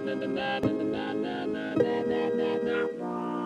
na na na na na na na na na na na na.